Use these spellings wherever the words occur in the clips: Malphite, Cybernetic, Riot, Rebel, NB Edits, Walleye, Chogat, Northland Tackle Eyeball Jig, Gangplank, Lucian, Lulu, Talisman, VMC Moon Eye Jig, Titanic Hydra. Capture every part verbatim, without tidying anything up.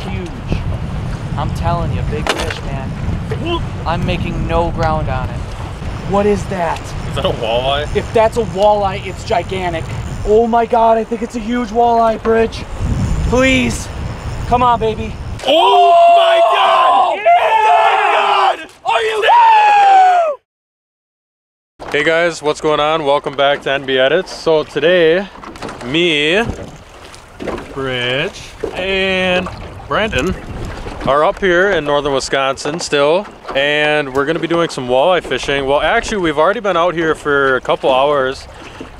huge. I'm telling you, big fish, man. I'm making no ground on it. What is that? Is that a walleye? If that's a walleye, it's gigantic. Oh my God, I think it's a huge walleye, Bridge. Please, come on, baby. Oh my God! Yeah! Oh my God! Are you kidding? Hey guys, what's going on? Welcome back to N B Edits. So today, me, Bridge, and Brandon are up here in northern Wisconsin still, and we're gonna be doing some walleye fishing. Well, actually, we've already been out here for a couple hours,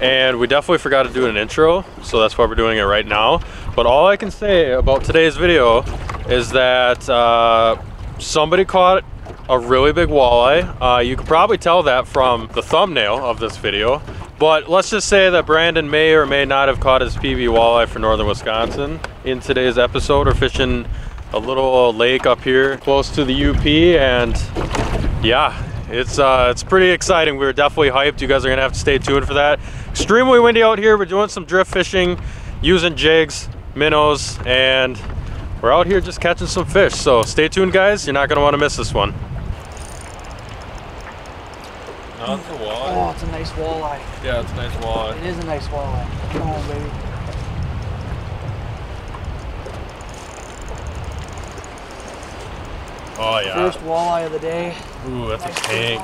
and we definitely forgot to do an intro, so that's why we're doing it right now. But all I can say about today's video is that uh, somebody caught a really big walleye. Uh, you can probably tell that from the thumbnail of this video. But let's just say that Brandon may or may not have caught his P B walleye for northern Wisconsin. In today's episode, we're fishing a little lake up here close to the U P, and yeah, it's uh, it's pretty exciting. We were definitely hyped. You guys are gonna have to stay tuned for that. Extremely windy out here. We're doing some drift fishing, using jigs, minnows, and we're out here just catching some fish. So stay tuned, guys. You're not gonna want to miss this one. Oh, it's a walleye. Oh, it's a nice walleye. Yeah, it's a nice walleye. It is a nice walleye. Come on, baby. Oh, yeah. First walleye of the day. Ooh, that's nice a tank.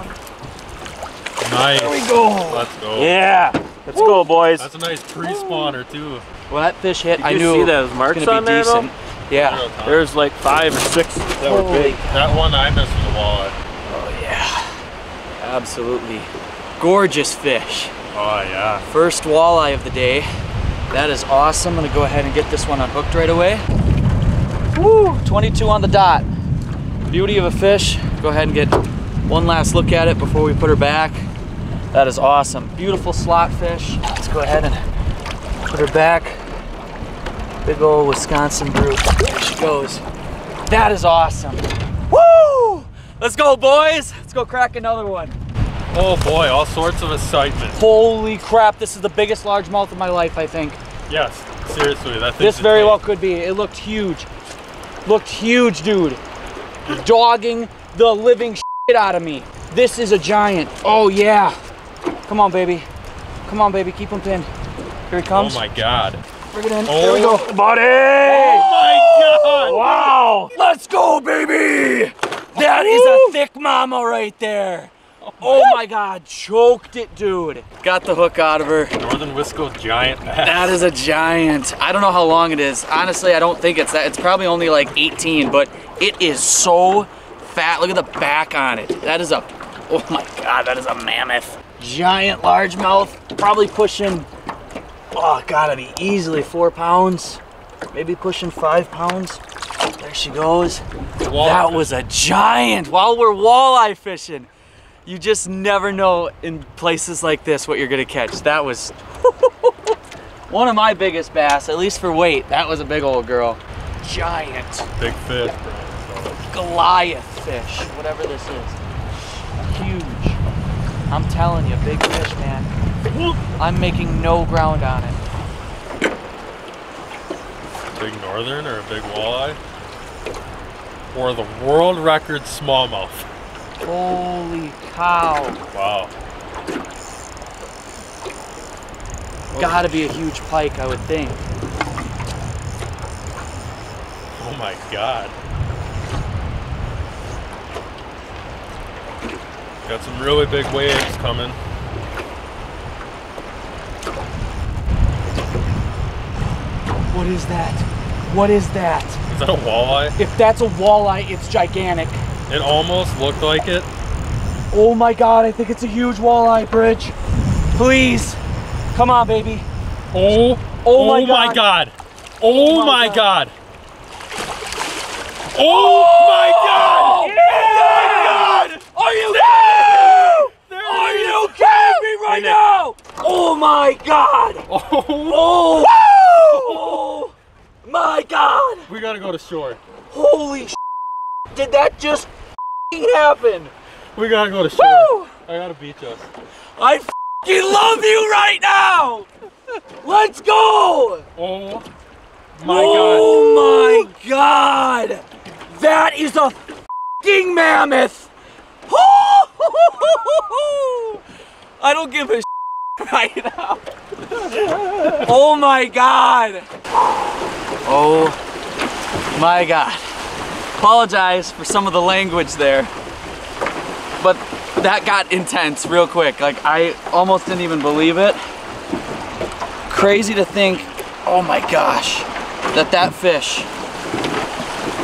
Nice. There we go. Let's go. Yeah. Let's Woo. go, boys. That's a nice pre-spawner, too. Well, that fish hit. Did I you knew see those marks it's on be there, decent. Though? Yeah. There's like five or six that oh. were big. That one I missed was a walleye. Absolutely gorgeous fish. Oh yeah. First walleye of the day. That is awesome. I'm gonna go ahead and get this one unhooked right away. Woo! twenty-two on the dot. Beauty of a fish. Go ahead and get one last look at it before we put her back. That is awesome. Beautiful slot fish. Let's go ahead and put her back. Big old Wisconsin brew. There she goes. That is awesome. Woo! Let's go, boys. Let's go crack another one. Oh boy, all sorts of excitement. Holy crap, this is the biggest largemouth of my life, I think. Yes, seriously. That this very well could be. It looked huge. Looked huge, dude. Dogging the living shit out of me. This is a giant. Oh yeah. Come on, baby. Come on, baby. Keep him pinned. Here he comes. Oh my God. Bring it in. Oh. There we go. Buddy! Oh my God! Wow! Let's go, baby! That Woo. is a thick mama right there. Oh my God, choked it, dude. Got the hook out of her. Northern Wisco giant bass. That is a giant. I don't know how long it is. Honestly, I don't think it's that. It's probably only like eighteen, but it is so fat. Look at the back on it. That is a, oh my God, that is a mammoth. Giant largemouth, probably pushing, oh, gotta be easily four pounds, maybe pushing five pounds. There she goes. That was a giant while we're walleye fishing. You just never know in places like this what you're gonna catch. That was one of my biggest bass, at least for weight. That was a big old girl. Giant. Big fish, bro. Goliath fish, whatever this is. Huge. I'm telling you, big fish, man. I'm making no ground on it. Big northern or a big walleye? Or the world record smallmouth. Holy cow. Wow. Oh. Gotta be a huge pike, I would think. Oh my God. Got some really big waves coming. What is that? What is that? Is that a walleye? If that's a walleye, it's gigantic. It almost looked like it. Oh my God, I think it's a huge walleye, Bridge. Please. Come on, baby. Oh, oh my, oh my God. God. Oh, oh my God. God. Oh my God. Yeah. Oh my God. Are you kidding me? Are you kidding me right now? Oh my God. Oh. Oh. Oh my God! We gotta go to shore. Holy sh! Did that just happen? We gotta go to shore. Woo! I gotta beach us. I f***ing love you right now! Let's go! Oh my God. Oh my God! is a f***ing mammoth! I don't give a shit right now. Oh my god. Oh my god. Apologize for some of the language there. But that got intense real quick. Like, I almost didn't even believe it. Crazy to think, oh my gosh, that that fish,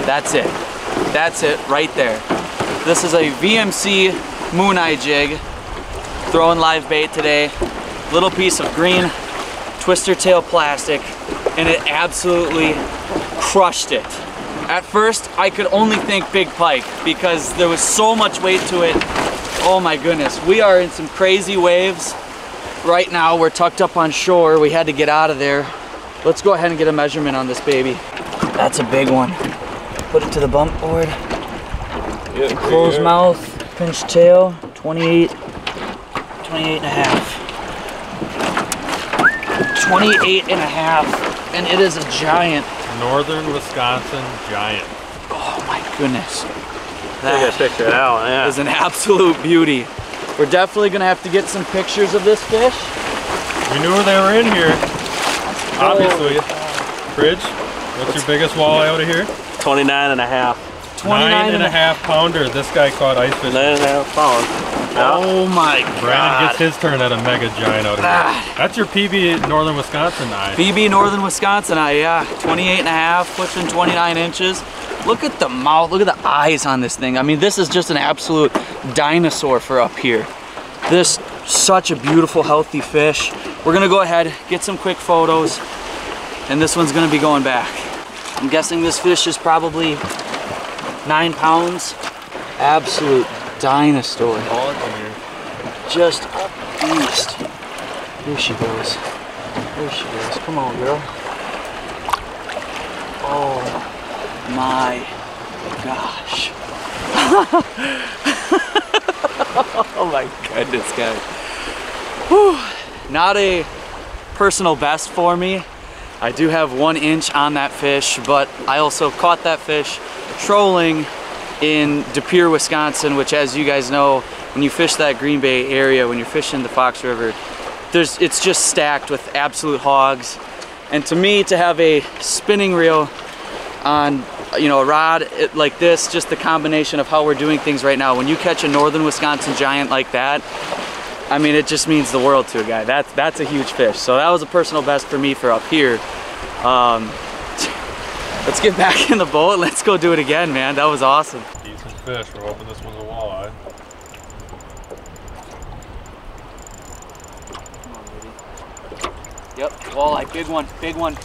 that's it. That's it right there. This is a V M C Moon Eye Jig. Throwing live bait today. Little piece of green twister tail plastic, and it absolutely crushed it. At first, I could only think big pike because there was so much weight to it. Oh my goodness, we are in some crazy waves. Right now, we're tucked up on shore. We had to get out of there. Let's go ahead and get a measurement on this baby. That's a big one. Put it to the bump board. Yep, closed yep. mouth, pinch tail, twenty-eight. twenty-eight and a half. twenty-eight and a half, and it is a giant. Northern Wisconsin giant. Oh my goodness. That I gotta check that out, yeah. Is an absolute beauty. We're definitely gonna have to get some pictures of this fish. We knew they were in here. Obviously. Bridge, what's your biggest walleye out of here? twenty-nine and a half. twenty-nine and a half pounder. This guy caught ice fish. nine and a half pounds. Oh my god. Brandon gets his turn at a mega giant out of here. That's your P B Northern Wisconsin eye. P B Northern Wisconsin eye, yeah. twenty-eight and a half, pushing twenty-nine inches. Look at the mouth, look at the eyes on this thing. I mean, this is just an absolute dinosaur for up here. This, such a beautiful, healthy fish. We're gonna go ahead, get some quick photos, and this one's gonna be going back. I'm guessing this fish is probably nine pounds. Absolute dinosaur. Just up east. Here she goes. Here she goes. Come on, girl. Oh my gosh. Oh my goodness, guys. Whew. Not a personal best for me. I do have one inch on that fish, but I also caught that fish trolling in De Pere, Wisconsin, which, as you guys know, when you fish that Green Bay area, when you're fishing the Fox River, there's it's just stacked with absolute hogs. And to me, to have a spinning reel on, you know, a rod like this, just the combination of how we're doing things right now. When you catch a Northern Wisconsin giant like that, I mean, it just means the world to a guy. That's that's a huge fish. So that was a personal best for me for up here. Um, Let's get back in the boat. Let's go do it again, man. That was awesome. Decent fish. We're hoping this one's a walleye. Come on, baby. Yep, walleye. Big one. Big one.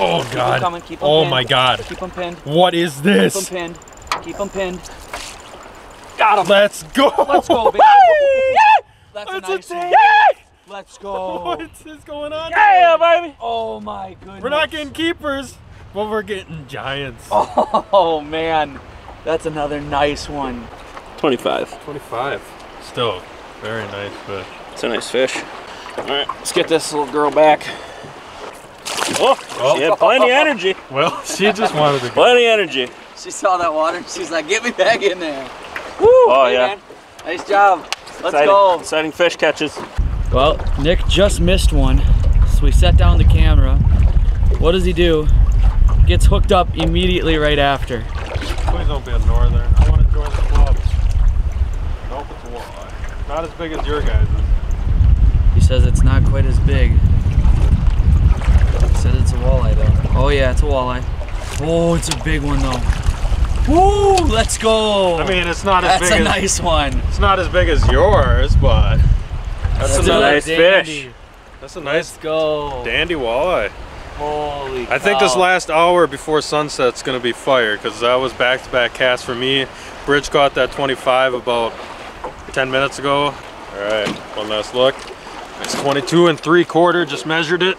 Oh, keep God. Them coming. Keep them oh, pinned. My God. Keep them pinned. What is this? Keep them pinned. Keep them pinned. Got him. Let's go. Let's go, baby. That's, That's a nice one. Let's go. What is going on? Yeah, here? Baby. Oh, my goodness. We're not getting keepers. Well, we're getting giants. Oh man, that's another nice one. twenty-five. twenty-five. Still, very nice fish. It's a nice fish. All right, let's get this little girl back. Oh, well, she had plenty of energy. Well, she just wanted to go. Plenty of energy. She saw that water and she's like, get me back in there. Woo! Oh hey, yeah. Man. Nice job. Let's exciting, go. Exciting fish catches. Well, Nick just missed one, so we set down the camera. What does he do? Gets hooked up immediately right after. Please don't be a northern. I want to join the club. I hope it's a walleye. Not as big as your guys. He says it's not quite as big. He said it's a walleye though. Oh yeah, it's a walleye. Oh, it's a big one though. Woo! Let's go. I mean, it's not as that's big. That's a as, nice one. It's not as big as yours, but that's, that's a nice dandy. Fish. That's a nice Let's go dandy walleye. Holy cow. I think this last hour before sunset's gonna be fire because that was back-to-back casts for me. Bridge caught that twenty-five about ten minutes ago. All right, one last look. It's twenty-two and three quarter, just measured it.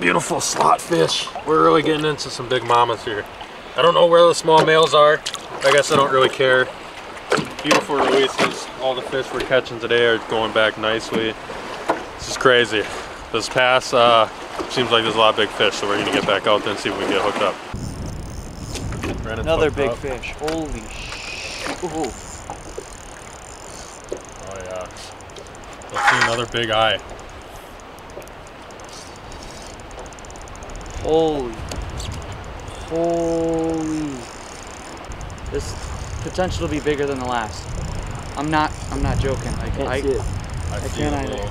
Beautiful slot fish. We're really getting into some big mamas here. I don't know where the small males are. I guess I don't really care. Beautiful releases. All the fish we're catching today are going back nicely. This is crazy. This pass, uh, seems like there's a lot of big fish, so we're gonna get back out there and see if we can get hooked up. Right. Another big up. Fish. Holy shit. Oh yeah. Let's see another big eye. Holy. Holy. This potential to be bigger than the last. I'm not I'm not joking. Like I I, I, I can't I know.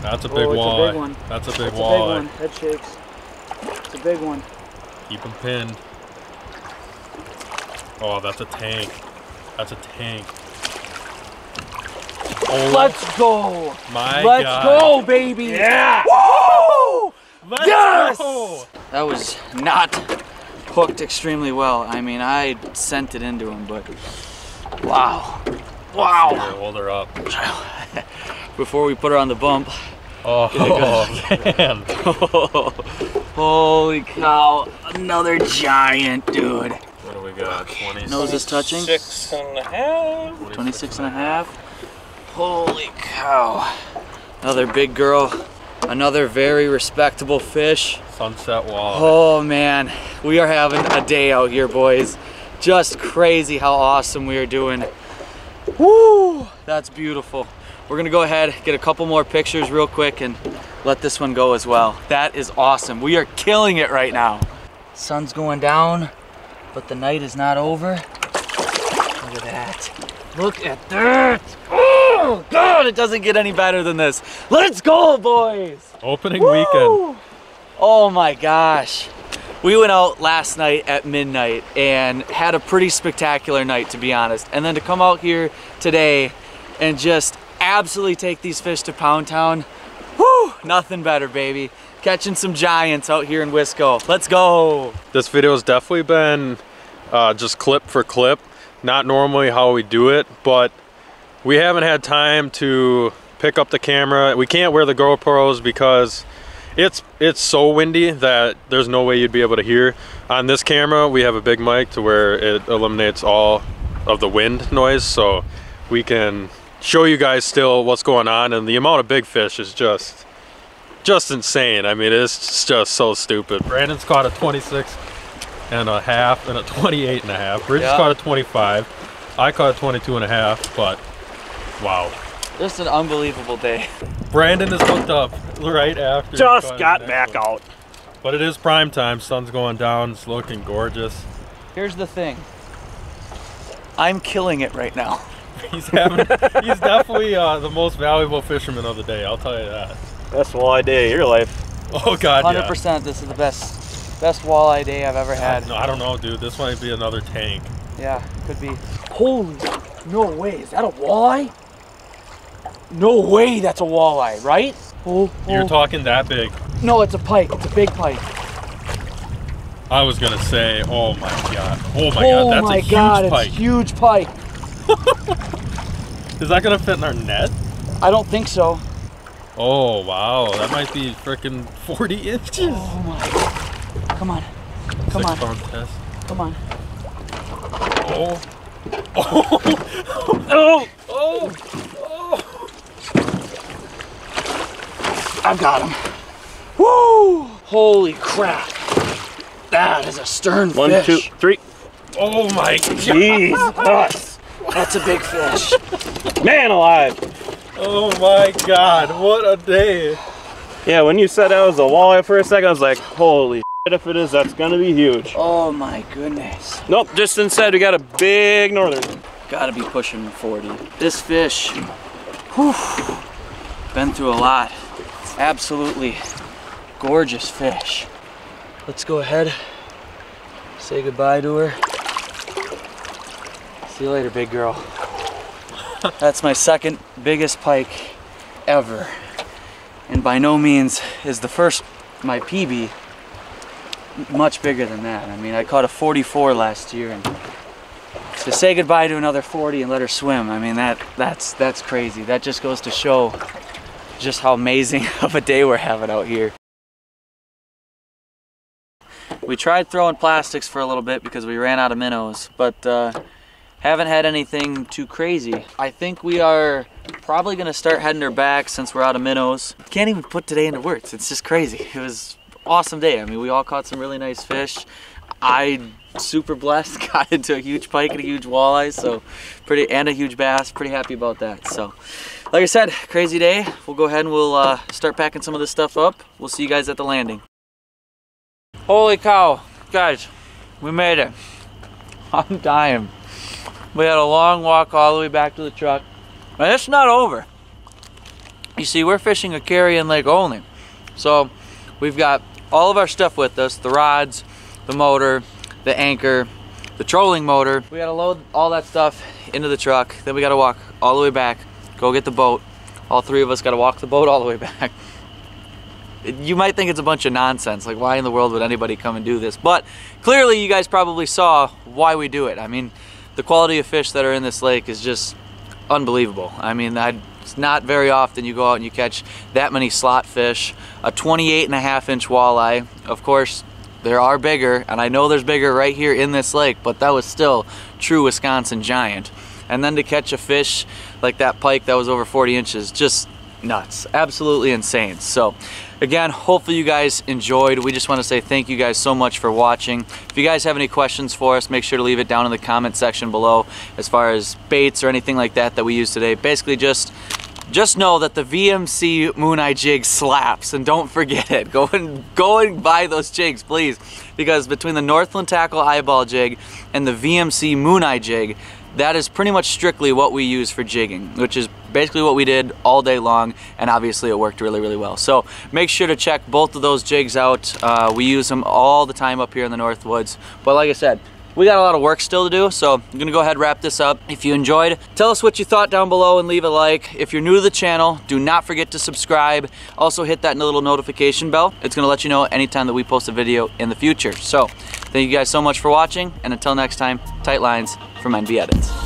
That's a big, oh, wall. A big one. That's a big That's wall. A big one. Head shakes. It's a big one. Keep them pinned. Oh, that's a tank. That's a tank. Oh, let's go. My Let's God. go, baby. Yeah. Woo! Let's yes! go. That was not hooked extremely well. I mean, I sent it into him, but wow. Wow. Here, hold her up. Before we put her on the bump. Oh, oh man. Holy cow. Another giant, dude. What do we got? twenty-six. Nose is touching. Six and a half. twenty-six and a half. Holy cow. Another big girl. Another very respectable fish. Sunset walleye. Oh man. We are having a day out here, boys. Just crazy how awesome we are doing. Woo! That's beautiful. We're gonna go ahead, get a couple more pictures real quick and let this one go as well. That is awesome. We are killing it right now. Sun's going down, but the night is not over. Look at that. Look at that. Oh God, it doesn't get any better than this. Let's go, boys. Opening Woo! weekend. Oh my gosh. We went out last night at midnight and had a pretty spectacular night, to be honest. And then to come out here today and just absolutely take these fish to Pound Town. Whew, nothing better, baby. Catching some giants out here in Wisco. Let's go. This video's definitely been uh, just clip for clip. Not normally how we do it, but we haven't had time to pick up the camera. We can't wear the GoPros because it's it's so windy that there's no way you'd be able to hear. On this camera, we have a big mic to where it eliminates all of the wind noise, so we can show you guys still what's going on. And the amount of big fish is just just insane. I mean, it's just so stupid. Brandon's caught a twenty-six and a half and a twenty-eight and a half. Bridget's yeah. caught a twenty-five. I caught a twenty-two and a half, but wow. Just an unbelievable day. Brandon is hooked up right after. Just got back one. out. But it is prime time. Sun's going down. It's looking gorgeous. Here's the thing. I'm killing it right now. He's having, he's definitely uh, the most valuable fisherman of the day, I'll tell you that. Best walleye day of your life. Oh God, one hundred percent, yeah. one hundred percent, this is the best best walleye day I've ever had. No, I don't know, dude. This might be another tank. Yeah, could be. Holy, no way. Is that a walleye? No way that's a walleye, right? Oh, oh. You're talking that big. No, it's a pike. It's a big pike. I was going to say, oh my God. Oh my oh God, that's my a huge God, pike. It's huge pike. Is that gonna fit in our net? I don't think so. Oh wow, that might be freaking forty inches. Oh my. Come on. Come on. Come on. Oh. Oh. Oh. Oh. Oh. I've got him. Woo! Holy crap. That is a stern fish. One, two, three. Oh my Jesus. That's a big fish. Man alive. Oh my God, what a day. Yeah, when you said that was a walleye for a second, I was like, holy shit, if it is, that's gonna be huge. Oh my goodness. Nope, just inside we got a big northern. Gotta be pushing forty. This fish, whew, been through a lot. Absolutely gorgeous fish. Let's go ahead, say goodbye to her. See you later, big girl. That's my second biggest pike ever. And by no means is the first, my P B, much bigger than that. I mean, I caught a forty-four last year. And to say goodbye to another forty and let her swim, I mean, that that's that's crazy. That just goes to show just how amazing of a day we're having out here. We tried throwing plastics for a little bit because we ran out of minnows, but uh, haven't had anything too crazy. I think we are probably gonna start heading her back since we're out of minnows. Can't even put today into words. It's just crazy. It was an awesome day. I mean, we all caught some really nice fish. I super blessed, got into a huge pike and a huge walleye, so pretty, and a huge bass, pretty happy about that. So like I said, crazy day. We'll go ahead and we'll uh, start packing some of this stuff up. We'll see you guys at the landing. Holy cow, guys, we made it. I'm dying. We had a long walk all the way back to the truck, and it's not over. You see, we're fishing a carry-in lake only, so we've got all of our stuff with us, the rods, the motor, the anchor, the trolling motor. We gotta load all that stuff into the truck, then we gotta walk all the way back, go get the boat. All three of us gotta walk the boat all the way back. You might think it's a bunch of nonsense, like why in the world would anybody come and do this? But clearly you guys probably saw why we do it. I mean, the quality of fish that are in this lake is just unbelievable. I mean, I'd, it's not very often you go out and you catch that many slot fish, a twenty-eight and a half inch walleye. Of course, there are bigger, and I know there's bigger right here in this lake, but that was still true Wisconsin giant. And then to catch a fish like that pike that was over forty inches, just nuts, absolutely insane. So again, hopefully you guys enjoyed. We just want to say thank you guys so much for watching. If you guys have any questions for us, make sure to leave it down in the comment section below as far as baits or anything like that that we use today. Basically just Just know that the V M C Moon Eye Jig slaps, and don't forget it. Go and, go and buy those jigs, please. Because between the Northland Tackle Eyeball Jig and the V M C Moon Eye Jig, that is pretty much strictly what we use for jigging, which is basically what we did all day long, and obviously it worked really, really well. So make sure to check both of those jigs out. Uh, we use them all the time up here in the North Woods. But like I said, we got a lot of work still to do, so I'm gonna go ahead and wrap this up. If you enjoyed, tell us what you thought down below and leave a like. If you're new to the channel, do not forget to subscribe. Also hit that little notification bell. It's gonna let you know anytime that we post a video in the future. So thank you guys so much for watching, and until next time, tight lines from N B Edits.